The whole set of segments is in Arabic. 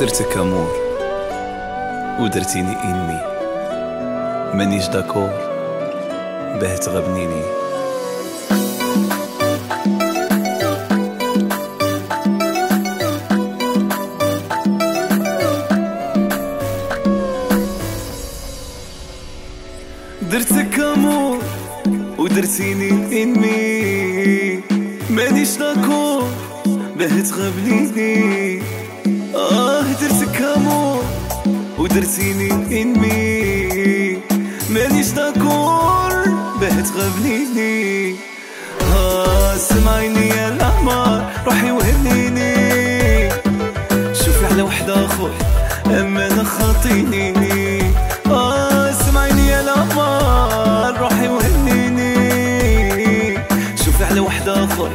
درتك أمور ودرتيني إني مانيش داكور باه تغبنيني. درتك أمور ودرتيني إني مانيش داكور باه تغبنيني. درتك أمور ودرتيني إني مانيش داكور باه تغبنيني. سمعيني يا الأعمار روحي وهنيني، شوفي على وحدة أخوي أما أنا خاطيني. سمعيني يا الأعمار روحي وهنيني، شوفي على وحدة أخوي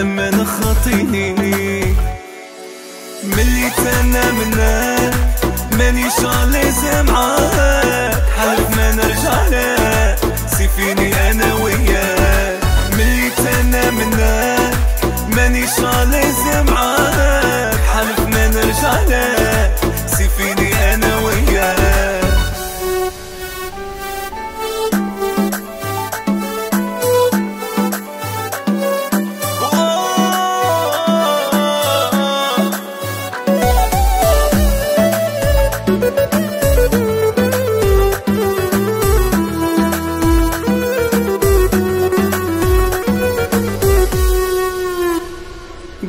أما أنا خاطيني. ملي تنامنا مانيش غاليزة معاك، حالف ما نرجع لك سيفيني أنا وياك. ملي تنامنا مانيش غاليزة معاك، حالف ما نرجع لك سيفيني أنا وياك.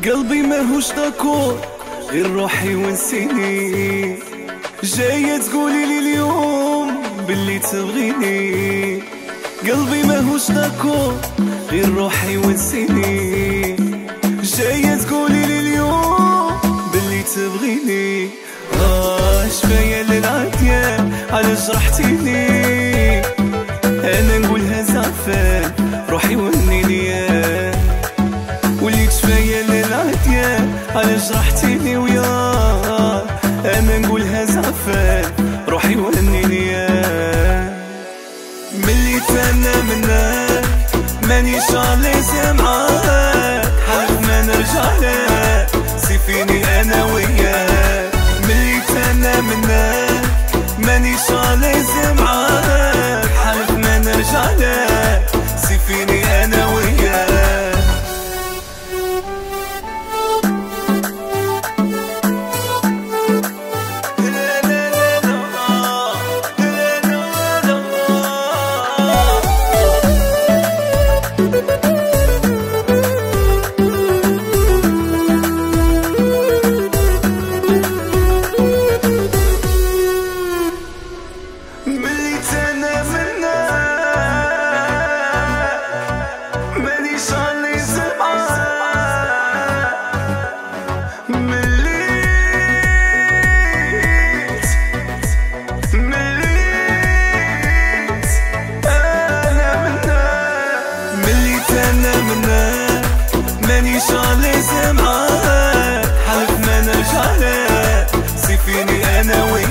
قلبي ماهوش داكور غير روحي ونسيني، جاية تقولي لي اليوم باللي تبغيني. قلبي ماهوش داكور غير روحي ونسيني، جاية تقولي لي اليوم باللي تبغيني. شفايا للعديان على جرحتيني، أنا نقولها زعفان روحي ونيني. وليت شفايا للعديان على جرحتيني وياه، أنا نقولها زعفان روحي ونيني. ملي تانا منك مانيش غاليزة معاك، حالف ما نرجع لك سيفيني أنا وياك. ملي تانا منك مانيش غاليزة معاك، حالف ما نرجع لك سيفيني أنا وياك. مانيش غاليزة معاك، حالف ما نرجع لك سيفيني أنا وياك.